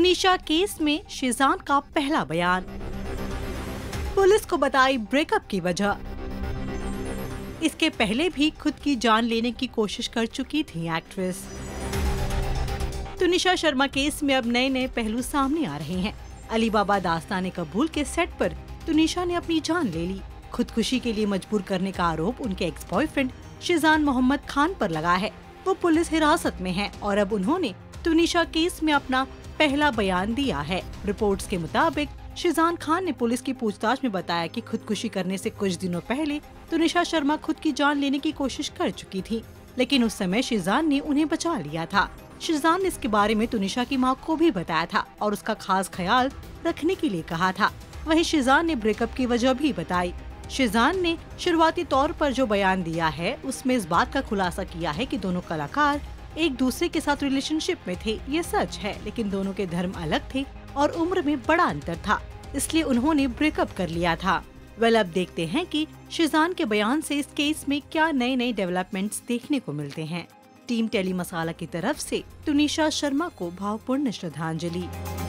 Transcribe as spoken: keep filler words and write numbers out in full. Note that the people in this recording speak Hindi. तुनिशा केस में शीजान का पहला बयान। पुलिस को बताई ब्रेकअप की वजह। इसके पहले भी खुद की जान लेने की कोशिश कर चुकी थी एक्ट्रेस। तुनिशा शर्मा केस में अब नए नए पहलू सामने आ रहे हैं। अलीबाबा दास्तान ए कबूल के सेट पर तुनिशा ने अपनी जान ले ली। खुदकुशी के लिए मजबूर करने का आरोप उनके एक्स बॉयफ्रेंड शीजान मोहम्मद खान पर लगा है। वो पुलिस हिरासत में हैं और अब उन्होंने तुनिशा केस में अपना पहला बयान दिया है। रिपोर्ट्स के मुताबिक शीजान खान ने पुलिस की पूछताछ में बताया कि खुदकुशी करने से कुछ दिनों पहले तुनिशा शर्मा खुद की जान लेने की कोशिश कर चुकी थी, लेकिन उस समय शीजान ने उन्हें बचा लिया था। शीजान ने इसके बारे में तुनिशा की मां को भी बताया था और उसका खास ख्याल रखने के लिए कहा था। वहीं शीजान ने ब्रेकअप की वजह भी बताई। शीजान ने शुरुआती तौर पर जो बयान दिया है उसमें इस बात का खुलासा किया है कि दोनों कलाकार एक दूसरे के साथ रिलेशनशिप में थे। ये सच है, लेकिन दोनों के धर्म अलग थे और उम्र में बड़ा अंतर था, इसलिए उन्होंने ब्रेकअप कर लिया था। वेल, अब देखते हैं कि शीजान के बयान से इस केस में क्या नए नए डेवलपमेंट्स देखने को मिलते हैं। टीम टेली मसाला की तरफ से तुनिशा शर्मा को भावपूर्ण श्रद्धांजलि।